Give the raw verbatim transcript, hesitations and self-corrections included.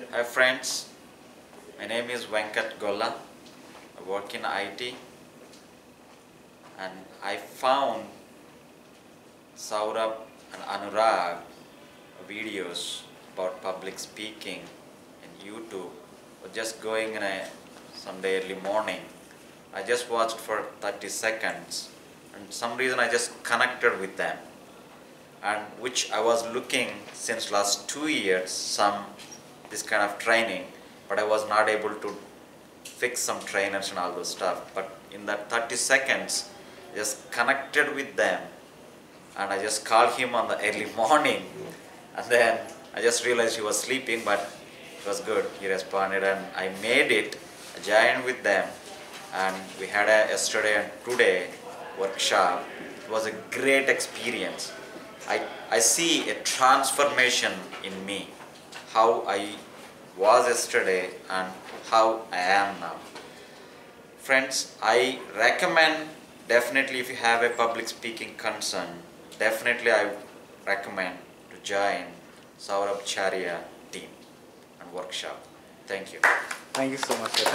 Yeah. Hi friends, my name is Venkat Golla. I work in I T and I found Saurabh and Anurag videos about public speaking in YouTube. Just going in a Sunday early morning, I just watched for thirty seconds and some reason I just connected with them, and which I was looking since last two years some this kind of training, but I was not able to fix some trainers and all those stuff. But in that thirty seconds I just connected with them and I just called him on the early morning, and then I just realized he was sleeping, but it was good. He responded and I made it a giant with them, and we had a yesterday and today workshop. It was a great experience. I, I see a transformation in me, how I was yesterday and how I am now. Friends, I recommend definitely if you have a public speaking concern, definitely I recommend to join Saurabh Chharia team and workshop. Thank you. Thank you so much.